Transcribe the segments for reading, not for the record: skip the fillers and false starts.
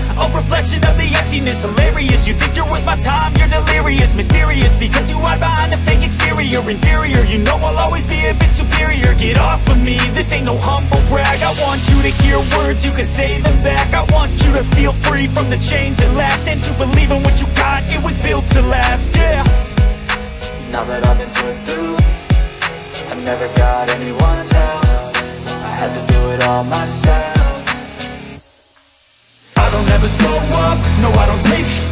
a reflection of the emptiness. Hilarious, you think you're worth my time, you're delirious. Mysterious, because you hide behind a fake exterior. Inferior, you know I'll always be a bit superior. Get off of me, this ain't no humble brag. I want you to hear words, you can say them back. I want you to feel free from the chains that last, and to believe in what you got, it was built to last, yeah. Now that I've been put through, I never got anyone's help. I had to do it all myself. I don't ever slow up, no I don't take shit.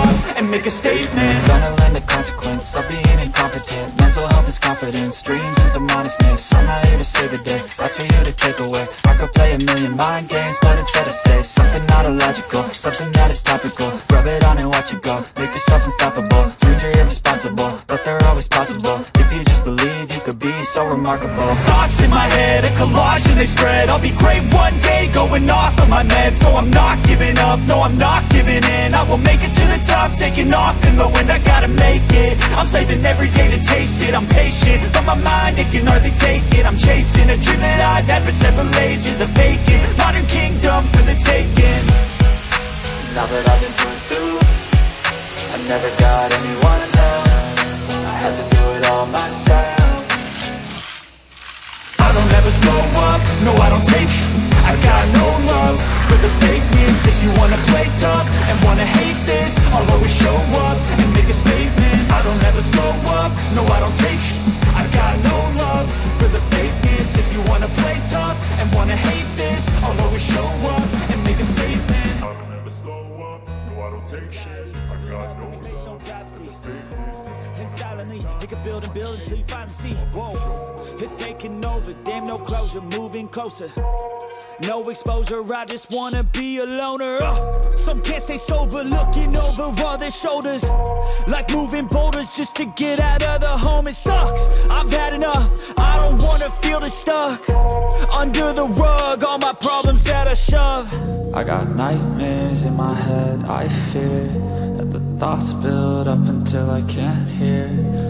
up and make a statement. I'm gonna learn the consequence of being incompetent. Mental health is confidence, dreams and some honestness. I'm not here to save the day, that's for you to take away. I could play a million mind games, but instead I say something not illogical, something that is topical. Rub it on and watch it go, make yourself unstoppable. Dreams are irresponsible, but they're always possible. If you just believe, you could be so remarkable. Thoughts in my head, a collage and they spread. I'll be great one day, going off of my meds. No, I'm not giving up, no, I'm not giving in. I will make it to the top, taking off in the wind. I gotta make it, I'm saving every day to taste it. I'm patient, but my mind, it can hardly take it. I'm chasing a dream that I've had for several ages. A vacant, modern kingdom for the taking. Now that I've been put through, I never got anyone's help. I had to do it all myself. I don't ever slow up, no I don't take shit. I got no love for the fakeness. If you wanna play tough and wanna hate this, I'll always show up and make a statement. I don't ever slow up, no I don't take shit. I got no love for the fakeness. If you wanna play tough and wanna hate this, I'll always show up and make a statement. I don't ever slow up, no I don't take shit. I got no love for the fakeness. And silently, you can build and build until you finally see. Whoa, it's taking over, damn no closure, moving closer. No exposure, I just wanna be a loner. Some can't stay sober, looking over all their shoulders, like moving boulders just to get out of the home. It sucks, I've had enough, I don't wanna feel the stuck under the rug, all my problems that I shove. I got nightmares in my head, I fear that the thoughts build up until I can't hear,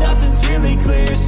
Nothing's really clear,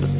the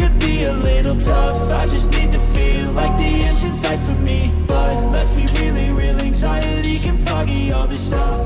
could be a little tough. I just need to feel like the end's in sight for me, but let's be really real, anxiety can foggy all this stuff.